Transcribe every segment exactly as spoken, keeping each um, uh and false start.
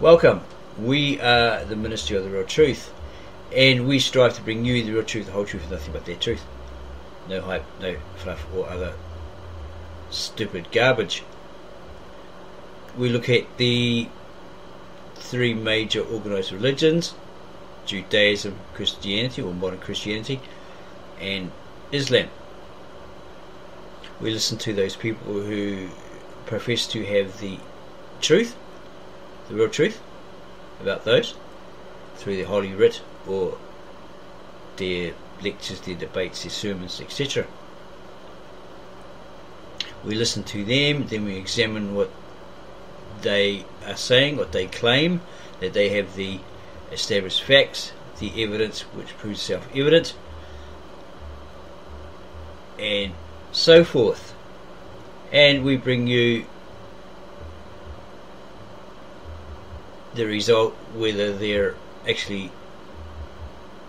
Welcome. We are the Ministry of the Real Truth, and we strive to bring you the real truth, the whole truth, and nothing but the truth. No hype, no fluff, or other stupid garbage. We look at the three major organized religions: Judaism, Christianity, or modern Christianity, and Islam. We listen to those people who profess to have the truth, the real truth, about those through their holy writ or their lectures, their debates, their sermons, et cetera. We listen to them, then we examine what they are saying, what they claim, that they have the established facts, the evidence which proves self-evident, and so forth. And we bring you the result, whether they're actually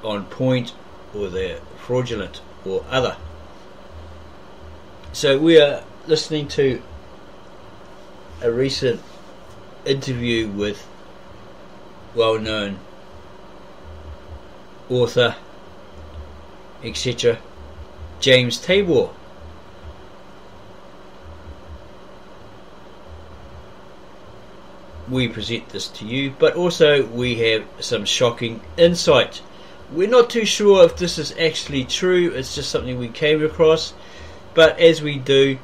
on point or they're fraudulent or other. So we are listening to a recent interview with well-known author, et cetera, James Tabor. We present this to you, but also we have some shocking insight. We're not too sure if this is actually true, it's just something we came across, but as we do,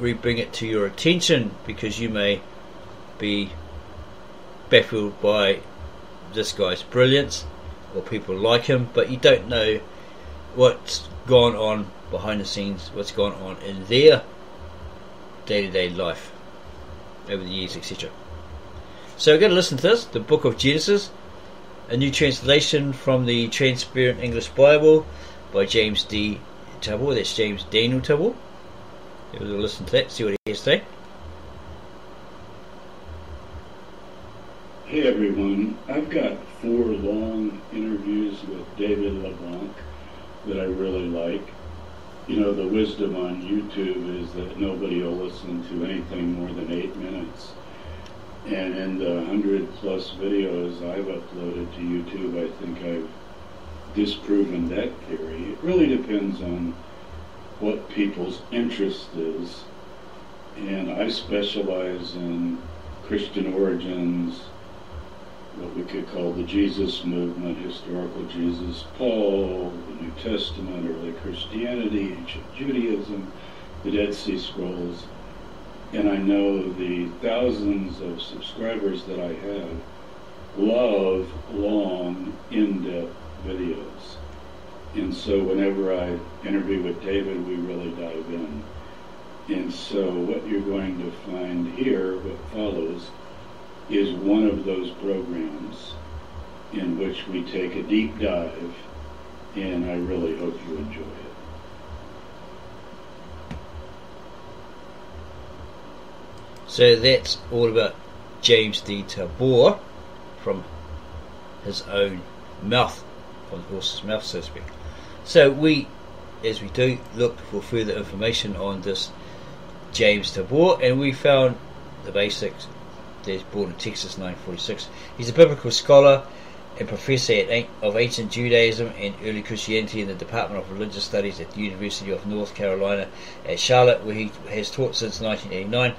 we bring it to your attention because you may be baffled by this guy's brilliance or people like him, but you don't know what's gone on behind the scenes, what's gone on in their day-to-day life over the years, et cetera. So we're going to listen to this, the Book of Genesis, a new translation from the Transparent English Bible by James D. Tabor. That's James Daniel Tabor. We'll listen to that, see what he has to say. Hey everyone, I've got four long interviews with David LeBlanc that I really like. You know, the wisdom on YouTube is that nobody will listen to anything more than eight minutes. And in the hundred plus videos I've uploaded to YouTube, I think I've disproven that theory. It really depends on what people's interest is. And I specialize in Christian origins, what we could call the Jesus movement, historical Jesus, Paul, the New Testament, early Christianity, ancient Judaism, the Dead Sea Scrolls. And I know the thousands of subscribers that I have love long, in-depth videos. And so whenever I interview with David, we really dive in. And so what you're going to find here, what follows, is one of those programs in which we take a deep dive, and I really hope you enjoy it. So that's all about James D. Tabor from his own mouth, from the horse's mouth, so to speak. So we, as we do, looked for further information on this James Tabor, and we found the basics. He's born in Texas, nineteen forty-six. He's a biblical scholar and professor at, of ancient Judaism and early Christianity in the Department of Religious Studies at the University of North Carolina at Charlotte, where he has taught since nineteen eighty-nine.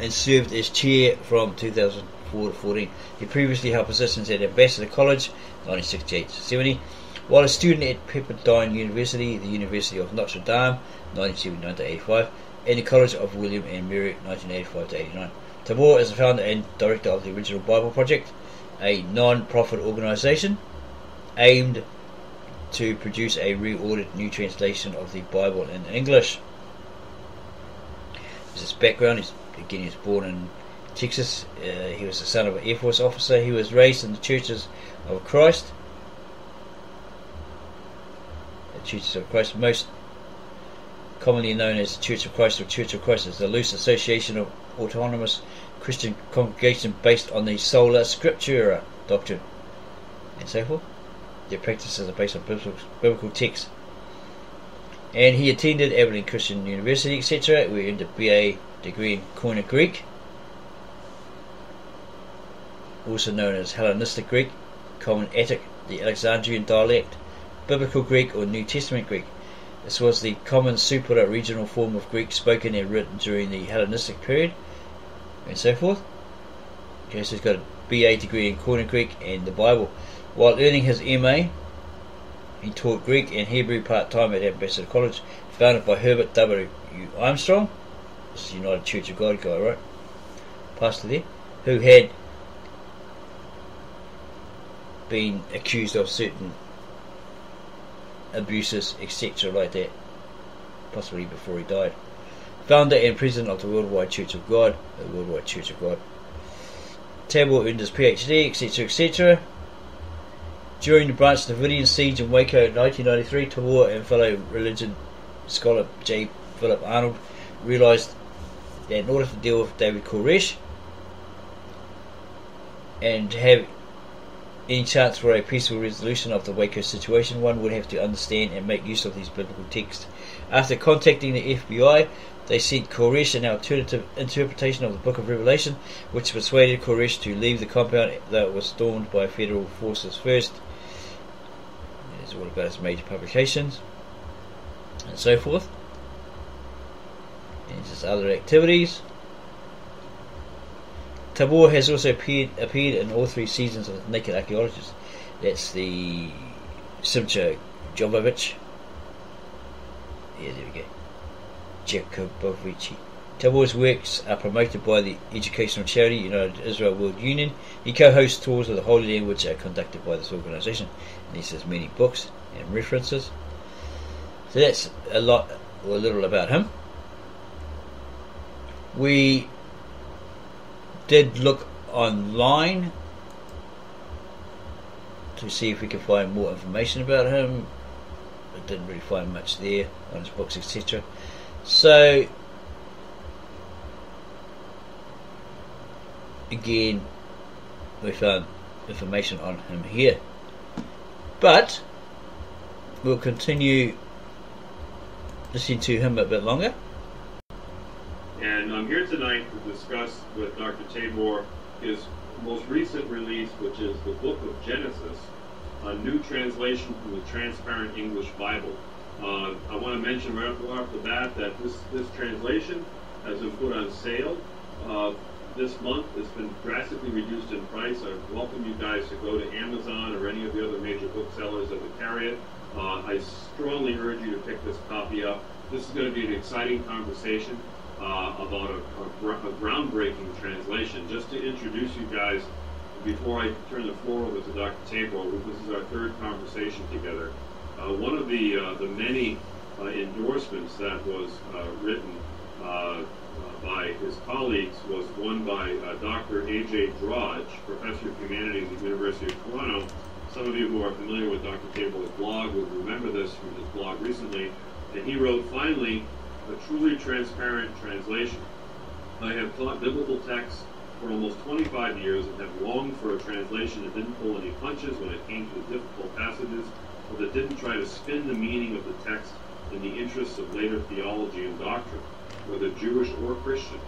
And served as chair from two thousand four to fourteen. He previously held positions at Ambassador College, nineteen sixty-eight to seventy, while a student at Pepperdine University, the University of Notre Dame, nineteen seventy-nine to eighty-five, and the College of William and Mary, nineteen eighty-five to eighty-nine. Tabor is the founder and director of the Original Bible Project, a non-profit organisation aimed to produce a reordered new translation of the Bible in English. This is his background. He's Again, he was born in Texas. Uh, he was the son of an Air Force officer. He was raised in the Churches of Christ. The Churches of Christ, most commonly known as the Church of Christ or Church of Christ, is a loose association of autonomous Christian congregation based on the Sola Scriptura doctrine and so forth. Their practices are based on biblical, biblical texts. And he attended Abilene Christian University, et cetera, where he earned a B A degree in Koine Greek. also known as Hellenistic Greek, Common Attic, the Alexandrian dialect, Biblical Greek or New Testament Greek. This was the common supra-regional form of Greek spoken and written during the Hellenistic period, and so forth. Okay, so he's got a B A degree in Koine Greek and the Bible. While earning his M A, he taught Greek and Hebrew part-time at Ambassador College, founded by Herbert W. Armstrong, this is United Church of God guy, right? Pastor there, who had been accused of certain abuses, et cetera, like that, possibly before he died. Founder and president of the Worldwide Church of God, the Worldwide Church of God. Tabor earned his PhD, et cetera, et cetera. During the Branch Davidian siege in Waco in nineteen ninety-three, Tabor and fellow religion scholar J. Philip Arnold realized that in order to deal with David Koresh and have any chance for a peaceful resolution of the Waco situation, one would have to understand and make use of these biblical texts. After contacting the F B I, they sent Koresh an alternative interpretation of the Book of Revelation, which persuaded Koresh to leave the compound, though it was stormed by federal forces first. It's all about his major publications and so forth, and just other activities. Tabor has also appeared, appeared in all three seasons of the Naked Archaeologists. That's the Simcha Jobovich. Yeah, there we go. Jacobovich. Tabor's works are promoted by the educational charity United Israel World Union. He co-hosts tours of the Holy Land, which are conducted by this organisation. And he has many books and references. So that's a lot, or a little about him. We did look online to see if we could find more information about him, but didn't really find much there on his books, et cetera. So again, we found information on him here, but we'll continue listening to him a bit longer. And I'm here tonight to discuss with Doctor Tabor his most recent release, which is the Book of Genesis, a new translation from the Transparent English Bible. Uh, I want to mention right off the bat that this, this translation has been put on sale uh, this month. It's been drastically reduced in price. I welcome you guys to go to Amazon or any of the other major booksellers that would carry it. Uh, I strongly urge you to pick this copy up. This is going to be an exciting conversation. Uh, about a, a, a groundbreaking translation. Just to introduce you guys, before I turn the floor over to Doctor Tabor, this is our third conversation together. Uh, one of the uh, the many uh, endorsements that was uh, written uh, uh, by his colleagues was one by uh, Doctor A J. Drudge, Professor of Humanities at the University of Toronto. Some of you who are familiar with Doctor Tabor's blog will remember this from his blog recently. And he wrote, "Finally, a truly transparent translation. I have taught biblical texts for almost twenty-five years and have longed for a translation that didn't pull any punches when it came to the difficult passages, or that didn't try to spin the meaning of the text in the interests of later theology and doctrine, whether Jewish or Christian.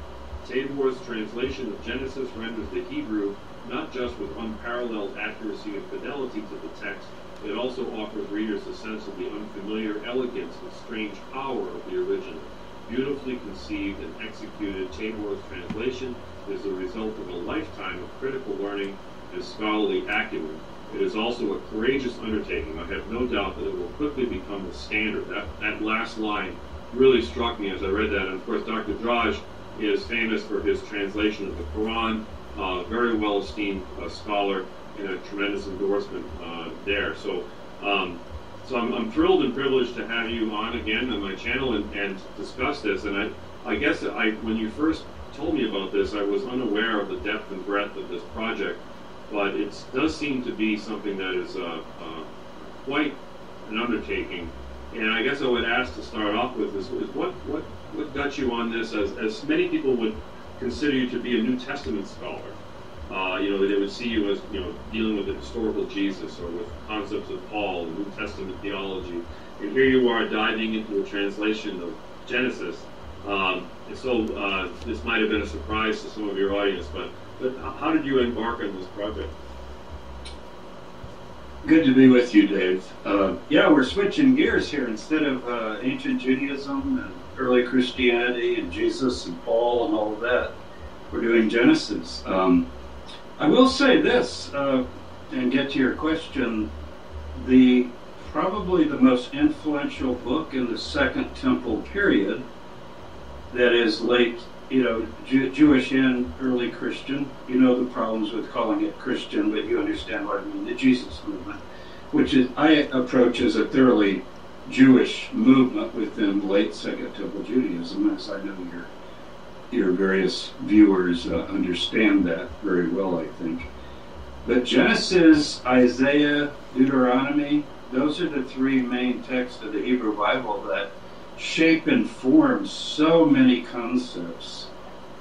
Tabor's translation of Genesis renders the Hebrew not just with unparalleled accuracy and fidelity to the text, it also offers readers a sense of the unfamiliar elegance and strange power of the original. Beautifully conceived and executed, Tabor's translation is the result of a lifetime of critical learning and scholarly acumen. It is also a courageous undertaking. I have no doubt that it will quickly become the standard." That, that last line really struck me as I read that. And of course, Doctor Drudge is famous for his translation of the Quran, a uh, very well-esteemed uh, scholar, and a tremendous endorsement uh, there. So um, so I'm, I'm thrilled and privileged to have you on again on my channel and, and discuss this. And I, I guess I, when you first told me about this, I was unaware of the depth and breadth of this project, but it does seem to be something that is uh, uh, quite an undertaking. And I guess I would ask to start off with is, is what, what, what got you on this, as, as many people would consider you to be a New Testament scholar. Uh, you know, they would see you as, you know, dealing with the historical Jesus or with concepts of Paul and New Testament theology. And here you are diving into a translation of Genesis. Um, and so uh, this might have been a surprise to some of your audience, but But how did you embark on this project? Good to be with you, Dave. Uh, yeah, we're switching gears here. Instead of uh, ancient Judaism and early Christianity and Jesus and Paul and all of that, we're doing Genesis. Um, I will say this, uh, and get to your question, the probably the most influential book in the Second Temple period, that is late, you know, Jew Jewish and early Christian. You know the problems with calling it Christian, but you understand what I mean, the Jesus movement, which is, I approach as a thoroughly Jewish movement within late Second Temple Judaism, as I know your, your various viewers uh, understand that very well, I think. But Genesis, Isaiah, Deuteronomy, those are the three main texts of the Hebrew Bible that shape and form so many concepts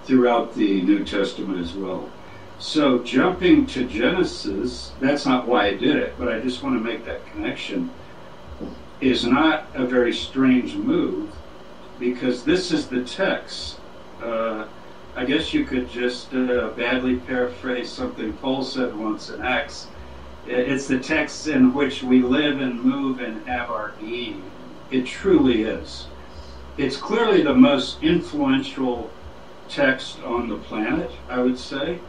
throughout the New Testament as well. So jumping to Genesis, that's not why I did it, but I just want to make that connection, is not a very strange move, because this is the text. Uh, I guess you could just uh, badly paraphrase something Paul said once in Acts. It's the text in which we live and move and have our being. It truly is. It's clearly the most influential text on the planet, I would say.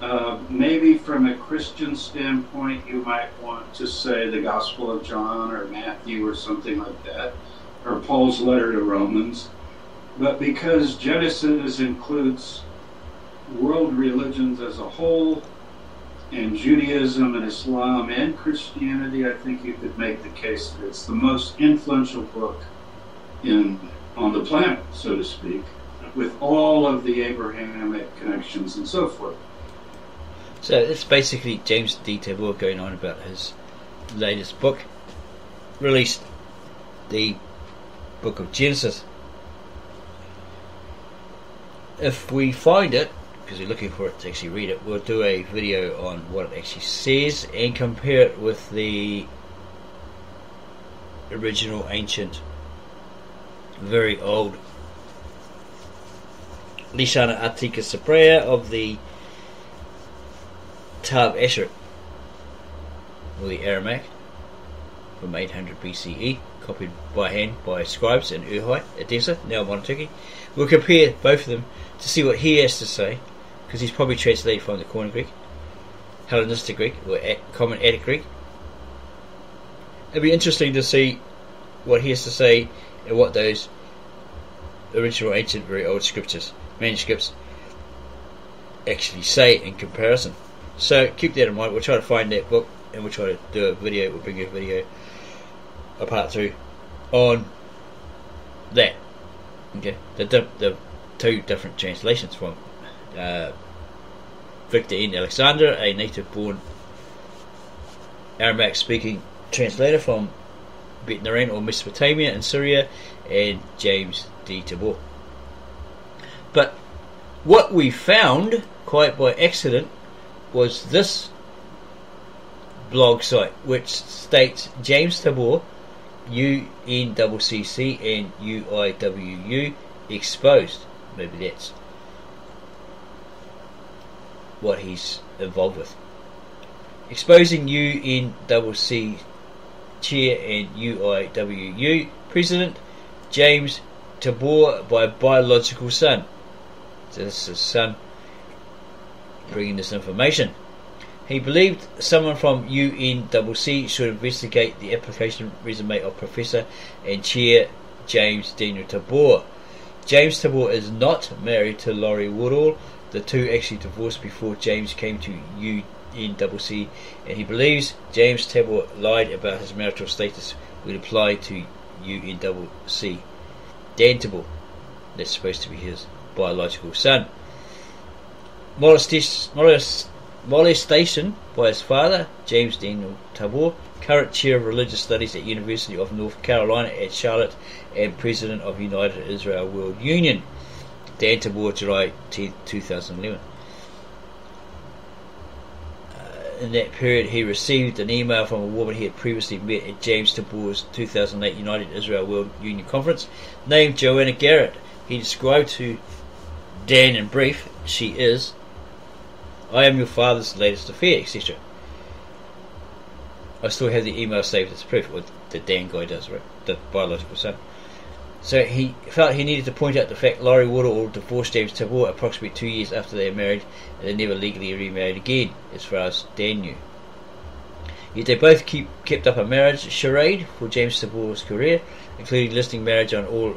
Uh, maybe from a Christian standpoint, you might want to say the Gospel of John or Matthew or something like that, or Paul's letter to Romans. But because Genesis includes world religions as a whole, and Judaism and Islam and Christianity, I think you could make the case that it's the most influential book in on the planet, so to speak, with all of the Abrahamic connections and so forth. So it's basically James D. Tabor going on about his latest book, released the Book of Genesis. If we find it, because you're looking for it to actually read it, we'll do a video on what it actually says and compare it with the original ancient, very old Lishana Atika Saprea of the Tav Asheret, or the Aramaic, from eight hundred B C E, copied by hand by scribes in Urhai, Edessa, now Montuki. We'll compare both of them to see what he has to say, because he's probably translated from the Koine Greek, Hellenistic Greek, or Common Attic Greek. It'd be interesting to see what he has to say and what those original ancient, very old scriptures, manuscripts, actually say in comparison. So keep that in mind. We'll try to find that book, and we'll try to do a video. We'll bring you a video, a part two, on that. Okay, the the two different translations from uh, Victor N. Alexander, a native-born Aramaic-speaking translator from Betnaran or Mesopotamia in Syria, and James D. Tabor. But what we found, quite by accident, was this blog site, which states James Tabor, U N C C C and U I W U exposed. Maybe that's what he's involved with. Exposing U N C C C chair and U I W U president James Tabor by biological son. So this is his son bringing this information. He believed someone from U N C C C should investigate the application resume of Professor and Chair James Daniel Tabor. James Tabor is not married to Laurie Woodall. The two actually divorced before James came to U N C C C, and he believes James Tabor lied about his marital status when applied to U N C C C. Dan Tabor, that's supposed to be his biological son. Molestis, molest, molestation by his father, James Daniel Tabor, current chair of religious studies at University of North Carolina at Charlotte and president of United Israel World Union. Dan Tabor, July tenth two thousand eleven. Uh, in that period he received an email from a woman he had previously met at James Tabor's two thousand eight United Israel World Union conference, named Joanna Garrett. He described to Dan in brief, she is I am your father's latest affair, et cetera. I still have the email saved as proof, or the Dan guy does, right? The biological son. So he felt he needed to point out the fact Laurie Woodall divorced James Tabor approximately two years after they married, and they never legally remarried again, as far as Dan knew. Yet they both keep, kept up a marriage charade for James Tabor's career, including listing marriage on all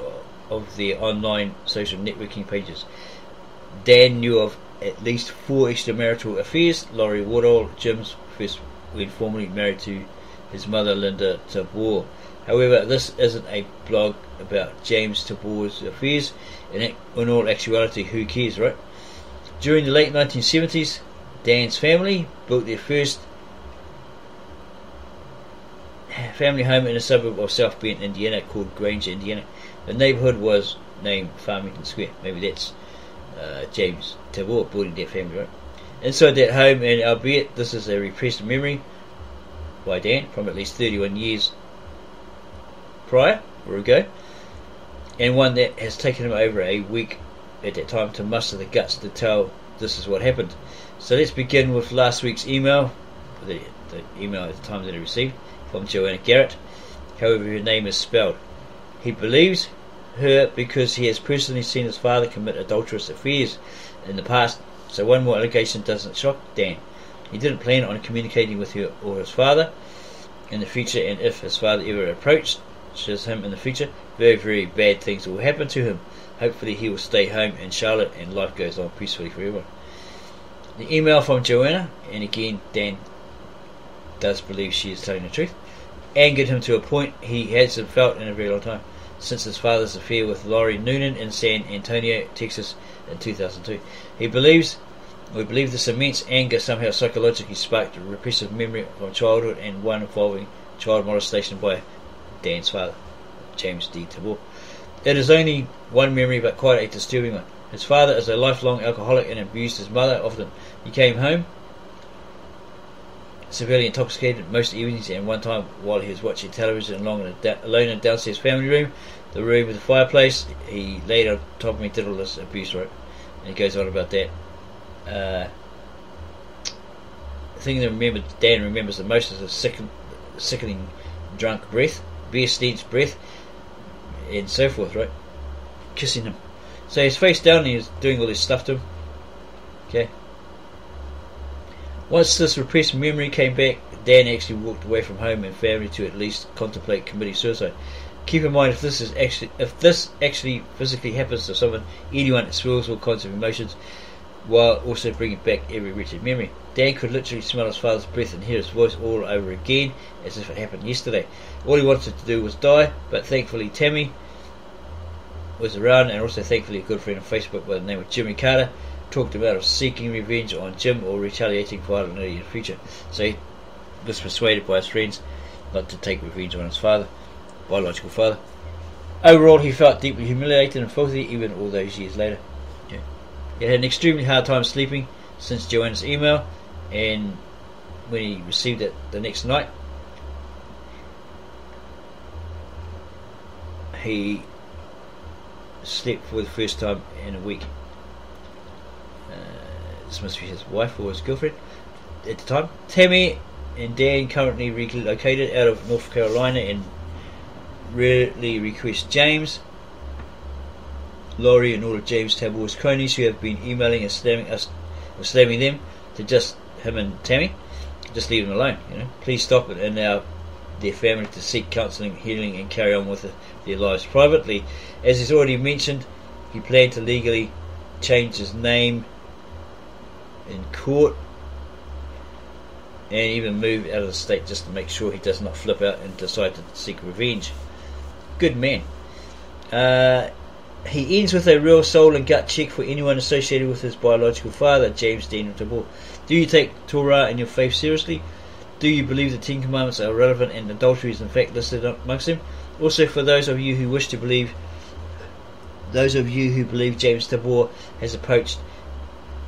of their online social networking pages. Dan knew of at least four extramarital affairs. Laurie Woodall, Jim's first, when formerly married to his mother Linda Tabor. However, this isn't a blog about James Tabor's affairs, and in all actuality, who cares, right? During the late nineteen seventies, Dan's family built their first family home in a suburb of South Bend, Indiana, called Granger, Indiana. The neighborhood was named Farmington Square. Maybe that's uh, James Tabor building their family, right? Inside that home, and albeit this is a repressed memory by Dan from at least thirty-one years prior or ago, and one that has taken him over a week at that time to muster the guts to tell this is what happened. So let's begin with last week's email, the, the email at the time that I received from Joanna Garrett, however her name is spelled. He believes her because he has personally seen his father commit adulterous affairs in the past, so one more allegation doesn't shock Dan. He didn't plan on communicating with her or his father in the future, and if his father ever approaches him in the future, very, very bad things will happen to him. Hopefully he will stay home in Charlotte and life goes on peacefully for everyone. The email from Joanna, and again Dan does believe she is telling the truth, angered him to a point he hasn't felt in a very long time, since his father's affair with Laurie Noonan in San Antonio, Texas in two thousand two. He believes, we believe this immense anger somehow psychologically sparked a repressive memory from childhood, and one involving child molestation by Dan's father, James D. Tabor. It is only one memory, but quite a disturbing one. His father is a lifelong alcoholic and abused his mother often. He came home severely intoxicated most evenings, and one time while he was watching television alone in the downstairs family room, the room with the fireplace, he laid on top of me, did all this abuse, right? And he goes on about that. Uh, the thing that remembered, Dan remembers the most is the sicken, sickening drunk breath, beer stench breath, and so forth, right? Kissing him. So he's face down and he's doing all this stuff to him. Okay. Once this repressed memory came back, Dan actually walked away from home and family to at least contemplate committing suicide. Keep in mind, if this is actually, if this actually physically happens to someone, anyone expels all kinds of emotions, while also bringing back every wretched memory. Dan could literally smell his father's breath and hear his voice all over again, as if it happened yesterday. All he wanted to do was die, but thankfully Tammy was around, and also thankfully a good friend on Facebook by the name of Jimmy Carter talked about of seeking revenge on Jim or retaliating violently in the future. So he was persuaded by his friends not to take revenge on his father, biological father. Overall, he felt deeply humiliated and filthy even all those years later. Yeah. He had an extremely hard time sleeping since Joanna's email, and when he received it the next night, he slept for the first time in a week. Uh, this must be his wife or his girlfriend at the time. Tammy and Dan currently relocated out of North Carolina and rarely request James, Laurie, and all of James Tabor's cronies who have been emailing and slamming us, or slamming them, to just him and Tammy. Just leave them alone, you know. Please stop it and allow their family to seek counselling, healing, and carry on with their lives privately. As he's already mentioned, he planned to legally change his name in court and even move out of the state just to make sure he does not flip out and decide to seek revenge. Good man. Uh, he ends with a real soul and gut check for anyone associated with his biological father, James Daniel Tabor. Do you take Torah and your faith seriously? Do you believe the Ten Commandments are relevant and adultery is in fact listed amongst them? Also, for those of you who wish to believe, those of you who believe James Tabor has approached,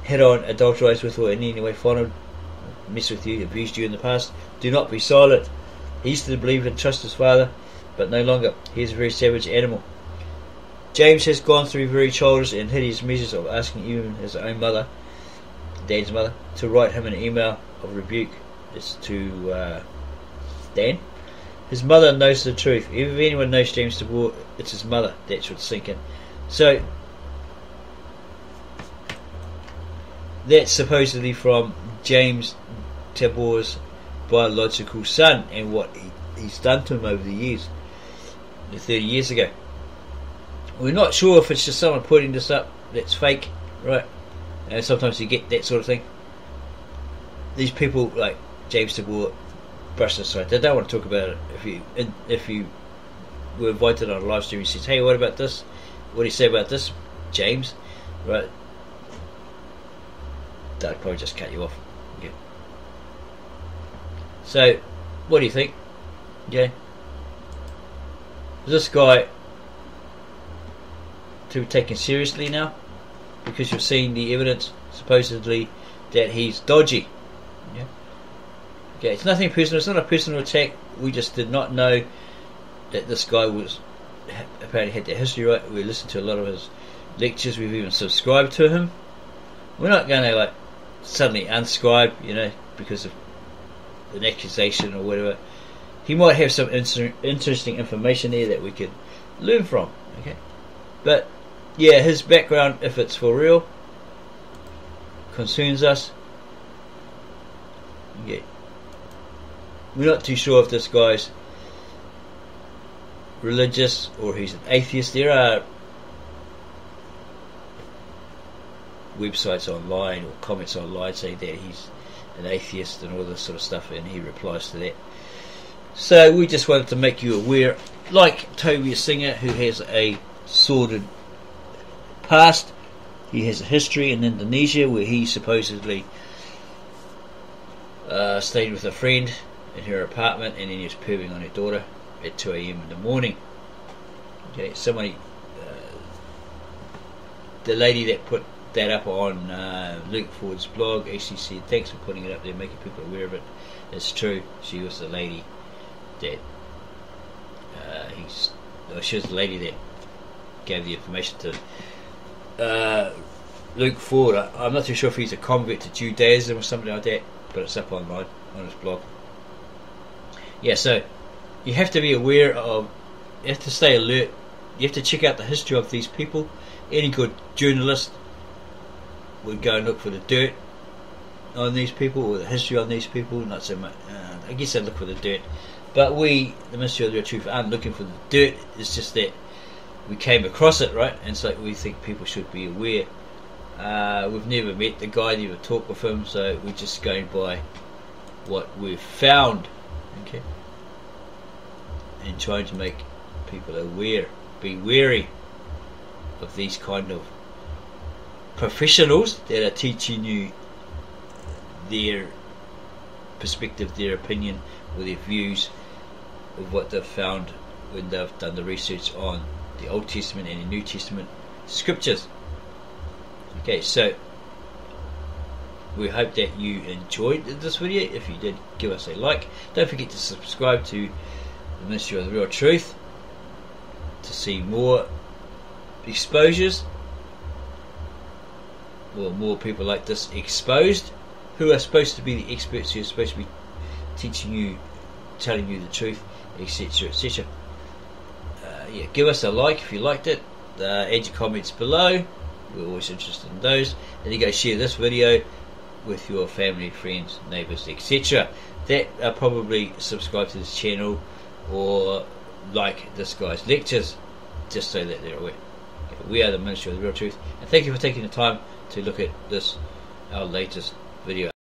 head on, adulterized with, or in any way followed, messed with you, abused you in the past, do not be silent. He used to believe and trust his father, but no longer. He is a very savage animal. James has gone through very childish and hideous measures of asking even his own mother Dan's mother, to write him an email of rebuke is to uh, Dan. His mother knows the truth. If anyone knows James Tabor, it's his mother. That should sink in. So that's supposedly from James Tabor's biological son and what he, he's done to him over the years, thirty years ago. We're not sure if it's just someone putting this up that's fake, right? And sometimes you get that sort of thing. These people like James Tabor brush this aside. They don't want to talk about it. If you if you were invited on a live stream, you said, "Hey, what about this? What do you say about this, James?" Right? They'd probably just cut you off. Yeah. So, what do you think? Yeah. Is this guy to be taken seriously now? Because you've seen the evidence supposedly that he's dodgy. Yeah. Okay, it's nothing personal, it's not a personal attack. We just did not know that this guy was apparently had that history, right? We listened to a lot of his lectures, we've even subscribed to him. We're not gonna like suddenly unscribe, you know, because of an accusation or whatever. He might have some inter interesting information there that we could learn from. Okay. But yeah, his background, if it's for real, concerns us. Yeah. We're not too sure if this guy's religious or he's an atheist. There are websites online or comments online saying that he's an atheist and all this sort of stuff, and he replies to that. So we just wanted to make you aware, like Toby Singer, who has a sordid past. He has a history in Indonesia where he supposedly uh, stayed with a friend in her apartment, and then he was perving on her daughter at two A M in the morning. Okay, somebody, uh, the lady that put that up on uh, Luke Ford's blog, actually said, "Thanks for putting it up there, making people aware of it." It's true. She was the lady that uh, he's. Well, she was the lady that gave the information to uh, Luke Ford. I, I'm not too sure if he's a convert to Judaism or something like that, but it's up online on his blog. Yeah, so you have to be aware of, you have to stay alert, you have to check out the history of these people. Any good journalist would go and look for the dirt on these people, or the history on these people. Not so much, uh, I guess they look for the dirt, but we, the Ministry of the Real Truth, aren't looking for the dirt. It's just that we came across it, right? And so we think people should be aware. Uh, we've never met the guy, never talked with him, so we're just going by what we've found, okay? And trying to make people aware, be wary of these kind of professionals that are teaching you their perspective, their opinion, or their views of what they've found when they've done the research on the Old Testament and the New Testament scriptures. Okay, so we hope that you enjoyed this video. If you did, give us a like. Don't forget to subscribe to the Ministry of the Real Truth to see more exposures, or more people like this exposed, who are supposed to be the experts, who are supposed to be teaching you, telling you the truth, etc, et cetera. Uh, yeah, give us a like if you liked it. Uh, add your comments below. We're always interested in those. And you go share this video with your family, friends, neighbours, et cetera. That are probably subscribed to this channel or like this guy's lectures, just so that they're aware. Okay, we are the Ministry of the Real Truth, and thank you for taking the time to look at this, our latest video.